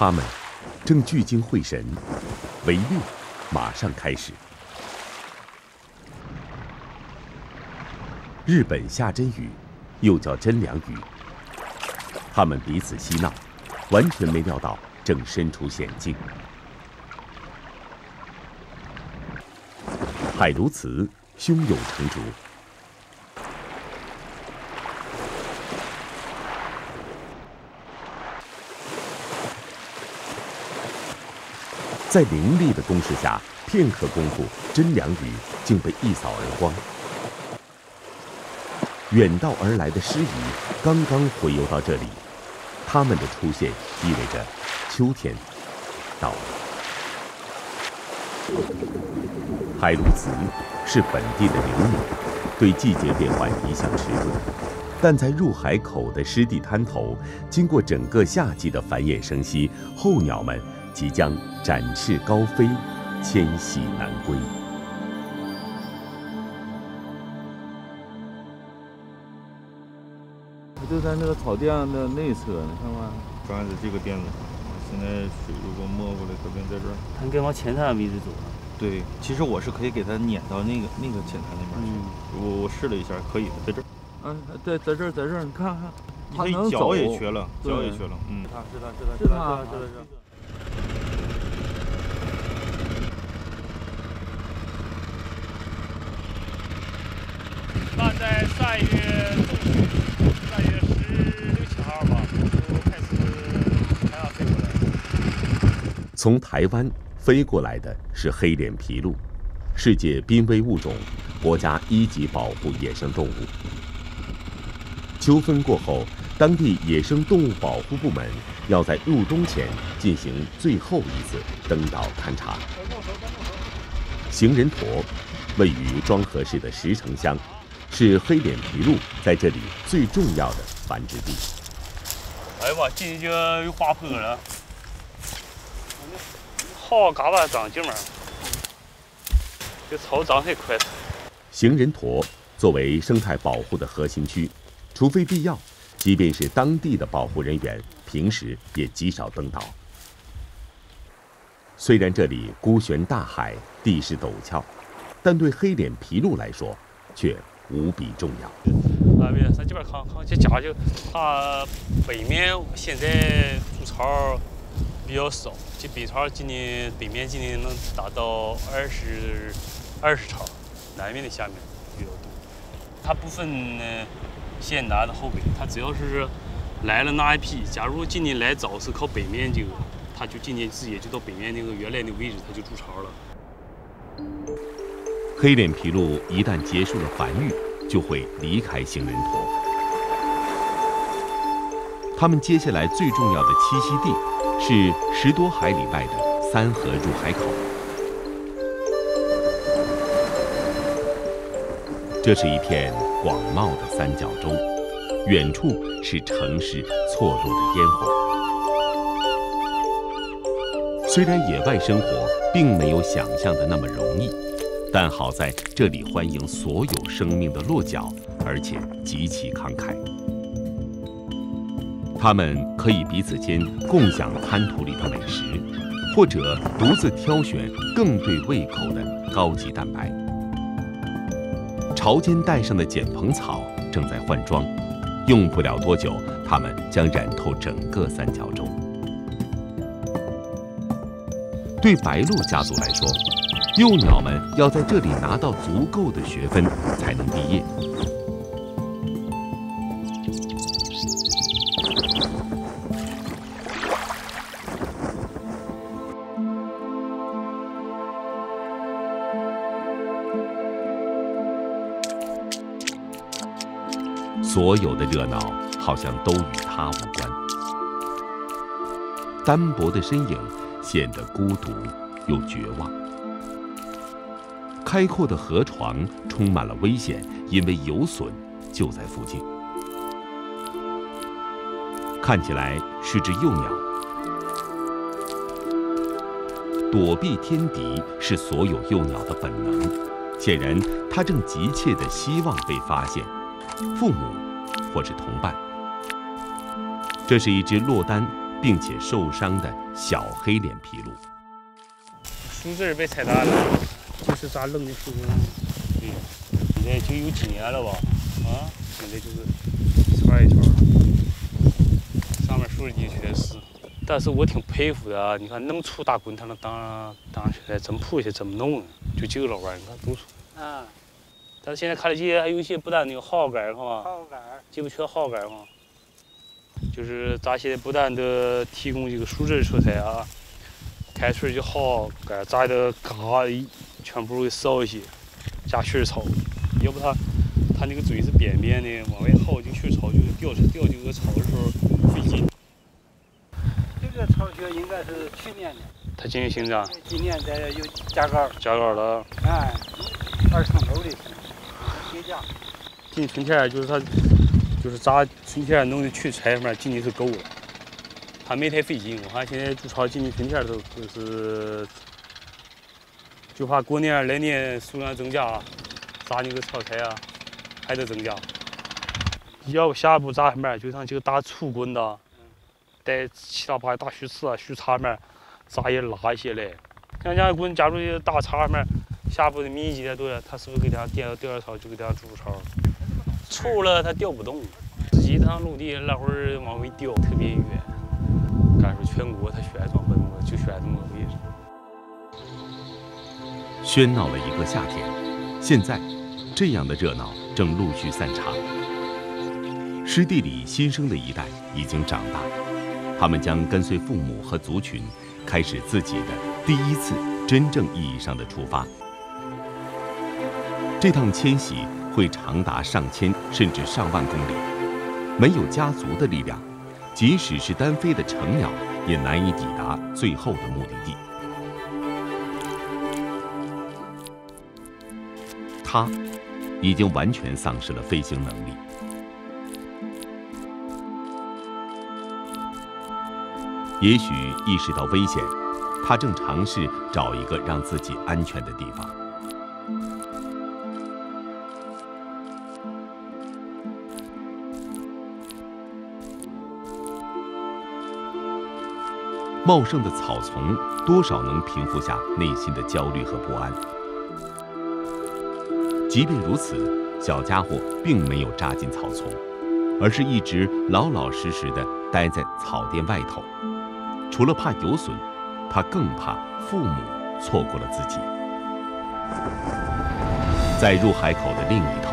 他们正聚精会神，围猎马上开始。日本下真鱼，又叫真良鱼，他们彼此嬉闹，完全没料到正身处险境。海鸬鹚胸有成竹。 在凌厉的攻势下，片刻功夫，真良鱼竟被一扫而光。远道而来的狮鱼刚刚回游到这里，它们的出现意味着秋天到了。海鸬鹚是本地的灵敏，对季节变换一向迟钝，但在入海口的湿地滩头，经过整个夏季的繁衍生息，候鸟们 即将展翅高飞，迁徙南归。就在那个草垫的内侧，你看吧，抓着这个垫子。现在水如果没过来，它便在这儿。它应该往浅滩位置走了。对，其实我是可以给它撵到那个浅滩那边去。我试了一下，可以的，在这儿。啊，对，在这儿，你看看，它能走。脚也瘸了，脚也瘸了。嗯，是它。 那在3月16、17号吧，就开始海上飞过来。从台湾飞过来的是黑脸琵鹭，世界濒危物种，国家1级保护野生动物。秋分过后，当地野生动物保护部门要在入冬前进行最后一次登岛勘察。行人沱位于庄河市的石城乡， 是黑脸琵鹭在这里最重要的繁殖地。哎呀妈，进去就有滑坡了，好嘎巴长劲嘛，这草长太快了。行人沱作为生态保护的核心区，除非必要，即便是当地的保护人员，平时也极少登岛。虽然这里孤悬大海，地势陡峭，但对黑脸琵鹭来说，却 无比重要。啊，别，咱这边扛这家就，它北面现在筑巢比较少，这北巢今年北面今年能达到20巢，南面的下面比较多。它不分县南的后北，它只要是来了那一批，假如今年来早是靠北面这个，它就今年自己也就到北面那个原来的位置，它就筑巢了。 黑脸琵鹭一旦结束了繁育，就会离开行人沱。它们接下来最重要的栖息地是10多海里外的三河入海口。这是一片广袤的三角洲，远处是城市错落的烟火。虽然野外生活并没有想象的那么容易， 但好在这里欢迎所有生命的落脚，而且极其慷慨。它们可以彼此间共享滩涂里的美食，或者独自挑选更对胃口的高级蛋白。潮间带上的碱蓬草正在换装，用不了多久，它们将染透整个三角洲。对白鹭家族来说， 幼鸟们要在这里拿到足够的学分，才能毕业。所有的热闹好像都与它无关，单薄的身影显得孤独又绝望。 开阔的河床充满了危险，因为游隼就在附近。看起来是只幼鸟，躲避天敌是所有幼鸟的本能。显然，它正急切地希望被发现，父母或是同伴。这是一只落单并且受伤的小黑脸琵鹭。树枝被踩断了，就是咋弄的树枝。对，现在就有几年了吧？啊，现在就是一圈一圈的，上面树里全是。但是我挺佩服的啊，你看那么粗大滚烫的当起来，怎么破去，怎么弄？就这个老玩意，你看多粗。啊。 但是现在看了这些，还有一些不但有号杆儿哈，号杆儿，这不缺号杆儿哈。就是咱现在不但得提供这个树枝素材啊，开春就号杆儿，咱得嘎全部给扫一些，加血草，要不它那个嘴是扁扁的，往外耗这个血草，就是掉这个草的时候费劲。这个巢穴应该是去年的。它今年新长。今年再又加高。加高了。哎，二层楼的。 进春天就是它，就是扎春天弄的去柴方面进去是够了，还没太费劲。我看现在筑巢进去春天都就是，就怕过年来年数量增加，扎那个草柴啊还得增加。要不下一步扎什么？就像这个大粗棍子，带七大八大须刺啊、须叉面，扎也拉一些嘞。像这棍，假如这大叉面。 下部的密集的多了，它是不是给它掉点草就给它筑巢？臭了它掉不动，自己趟陆地那会儿往回掉特别远。敢说全国它选装本我就选这么个位置。喧闹了一个夏天，现在这样的热闹正陆续散场。湿地里新生的一代已经长大，他们将跟随父母和族群，开始自己的第一次真正意义上的出发。 这趟迁徙会长达上千甚至上万公里，没有家族的力量，即使是单飞的成鸟，也难以抵达最后的目的地。它已经完全丧失了飞行能力。也许意识到危险，它正尝试找一个让自己安全的地方。 茂盛的草丛多少能平复下内心的焦虑和不安。即便如此，小家伙并没有扎进草丛，而是一直老老实实地待在草甸外头。除了怕有损，他更怕父母错过了自己。在入海口的另一头，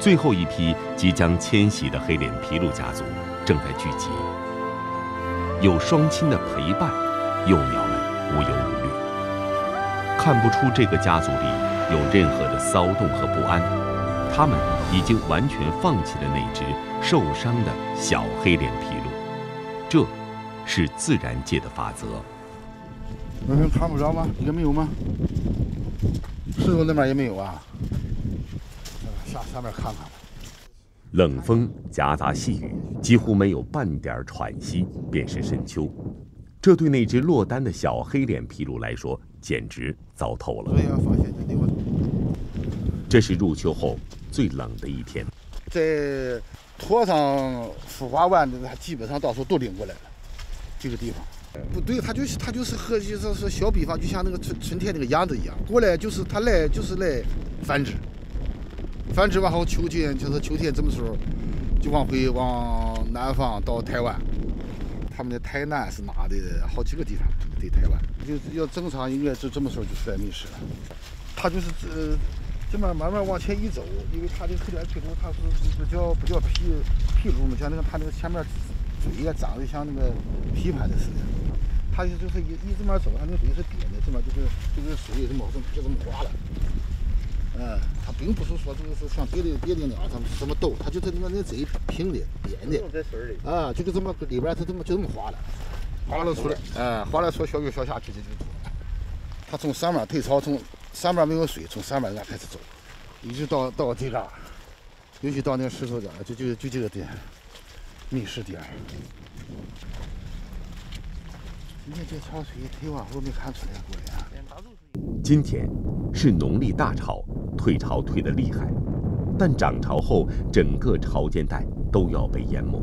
最后一批即将迁徙的黑脸琵鹭家族正在聚集。 有双亲的陪伴，幼苗们无忧无虑，看不出这个家族里有任何的骚动和不安。他们已经完全放弃了那只受伤的小黑脸琵鹭，这是自然界的法则。你们看不着吗？也没有吗？石头那边也没有啊。下面看看。冷风夹杂细雨。 几乎没有半点喘息，便是深秋。这对那只落单的小黑脸琵鹭来说，简直糟透了。这是入秋后最冷的一天，在拖上腐化湾的，它基本上到处都领过来了。这个地方不对，它就是和就是小比方，就像那个春天那个鸭子一样，过来就是它来就是来繁殖，繁殖完后秋天这么时候。 就往南方到台湾，他们的台南是拿的好几个地方，对台湾，就要正常应该就这么说就出来觅食了。它就是这么慢慢往前一走，因为它这个黑脸琵鹭它不叫琵鹭嘛，像那个它那个前面嘴也长得像那个琵琶的似的，它就是一这么走，它那个嘴是扁的，这么就是水这么就这么滑了。 它并不是说就是像别的鸟什么斗，它就是那嘴平的、扁的，啊，就是这么里边它就这么划了，划了出来，划了出小鱼小虾就走。它从上面退潮，从上面没有水，从上面那开始走，一直到这嘎，尤其到那石头点，就这个点，觅食点。你看这潮水退完后没看出来过呀？今天是农历大潮。 退潮退得厉害，但涨潮后整个潮间带都要被淹没。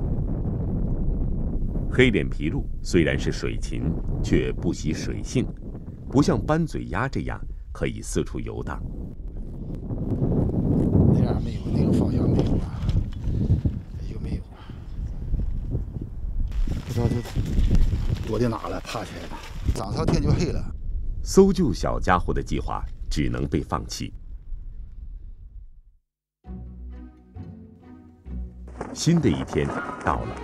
黑脸琵鹭虽然是水禽，却不习水性，不像斑嘴鸦这样可以四处游荡。这样没有那个方向没有啊？有没有啊？不知道它躲到哪了，爬起来了，涨上天就黑了。搜救小家伙的计划只能被放弃。 新的一天到了，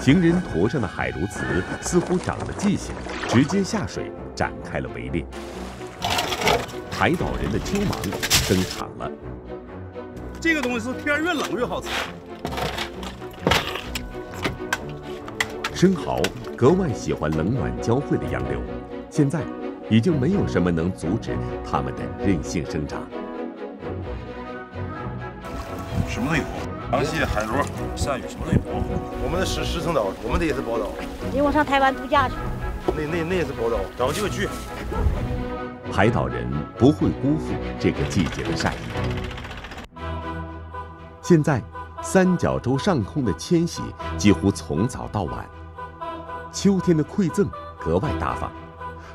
行人驮上的海鲈鳚似乎长了记性，直接下水展开了围猎。海岛人的秋芒登场了。这个东西是天越冷越好吃。生蚝格外喜欢冷暖交汇的洋流，现在已经没有什么能阻止它们的任性生长。什么都有。 螃蟹、海螺、鳝鱼什么的也有。我们的石城岛，我们的也是宝岛。因为我上台湾度假去。那也是宝岛，找机会去。海岛人不会辜负这个季节的善意。现在，三角洲上空的迁徙几乎从早到晚，秋天的馈赠格外大方。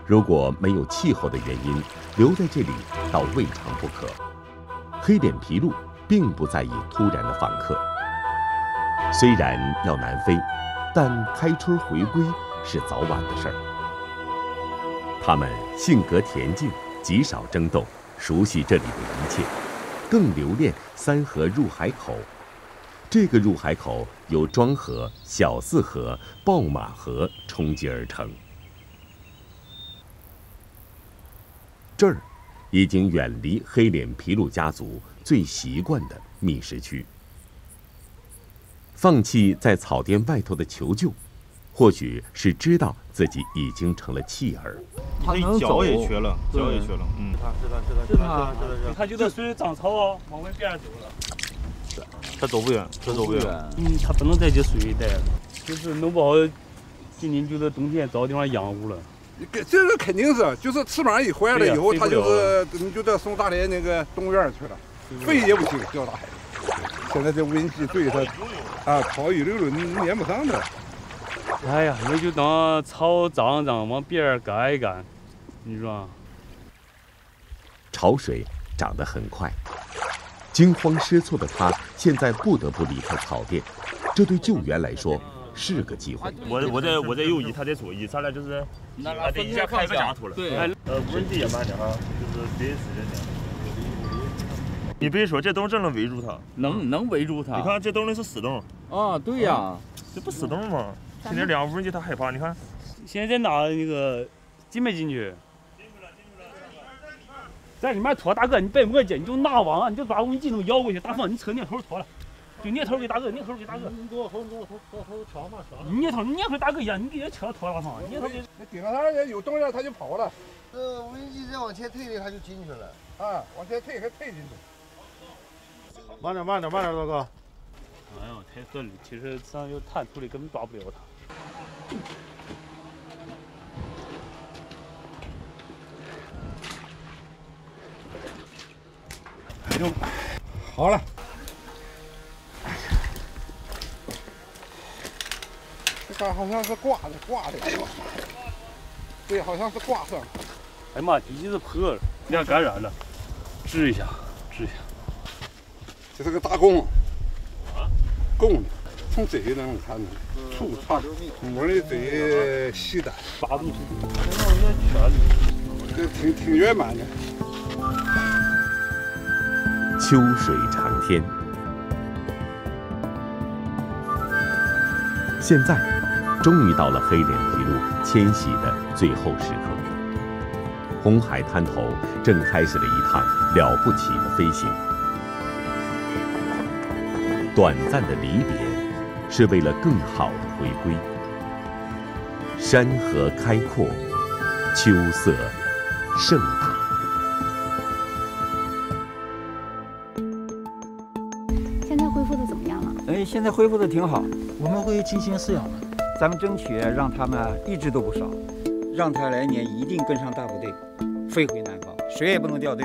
如果没有气候的原因，留在这里倒未尝不可。黑脸琵鹭 并不在意突然的访客。虽然要南飞，但开春回归是早晚的事儿。他们性格恬静，极少争斗，熟悉这里的一切，更留恋三河入海口。这个入海口由庄河、小四河、豹马河冲积而成。这儿已经远离黑脸琵鹭家族 最习惯的觅食区，放弃在草甸外头的求救，或许是知道自己已经成了弃儿。他脚也瘸了，脚也瘸了。嗯，是他。他就在水里涨潮啊，往外边走了。他走不远，嗯，他不能在这水里待了，就是弄不好，今年就是冬天找地方养护了。这个肯定是，就是翅膀一坏了以后，他就是你就得送大连那个动物园去了。 飞也不行，掉大海里。现在这无人机对它，啊，跑一溜溜撵不上它。哎呀，那就当草长，往边儿赶一赶，你说。潮水涨得很快，惊慌失措的他现在不得不离开草甸，这对救援来说是个机会。我在右移，他在左移，咱俩就是得一下开个夹头了。对，无人机也慢点啊，就是别使劲点。 你别说，这洞真能围住它，能围住它。你看这洞那是死洞啊，对呀，这不死洞吗？现在两无人机它害怕，你看。现在哪那个进没进去？进去了，在里面拖，大哥，你别墨迹，你就拿网，你就把无人机能摇过去。大放，你扯捏头拖了，就捏头给大哥，捏头给大哥。你给我猴长嘛长。你捏头，捏回大哥呀，你给人扯拖大放，捏头给。顶上它有洞样，它就跑了。无人机再往前退它就进去了。啊，往前退还退进去。 慢点，大哥！哎呦，太顺利！其实这样有探头的根本抓不了他。哎呦，好了！这杆好像是挂的。哎呦我妈呀！对，好像是挂上了。哎妈，一直破了，你俩感染了，治一下。 这是个大贡，啊，贡的，从嘴就能看出来，粗长，母的嘴细短，八度粗，这挺圆满的。秋水长天，现在终于到了黑脸琵鹭迁徙的最后时刻，红海滩头正开始了一趟了不起的飞行。 短暂的离别，是为了更好的回归。山河开阔，秋色盛大。现在恢复的怎么样了？哎，现在恢复的挺好。我们会进行饲养的，咱们争取让他们一只都不少，让他来年一定跟上大部队，飞回南方，谁也不能掉队。